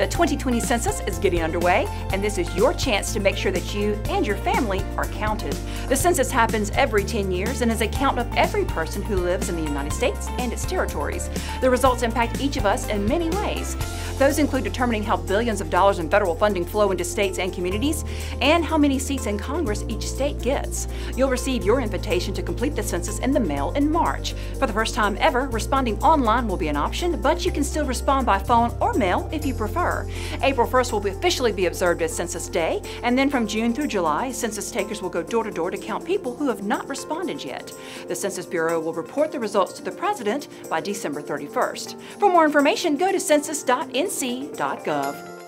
The 2020 Census is getting underway, and this is your chance to make sure that you and your family are counted. The Census happens every 10 years and is a count of every person who lives in the United States and its territories. The results impact each of us in many ways. Those include determining how billions of dollars in federal funding flow into states and communities, and how many seats in Congress each state gets. You'll receive your invitation to complete the Census in the mail in March. For the first time ever, responding online will be an option, but you can still respond by phone or mail if you prefer. April 1st will officially be observed as Census Day, and then from June through July, census takers will go door to door to count people who have not responded yet. The Census Bureau will report the results to the President by December 31st. For more information, go to census.nc.gov.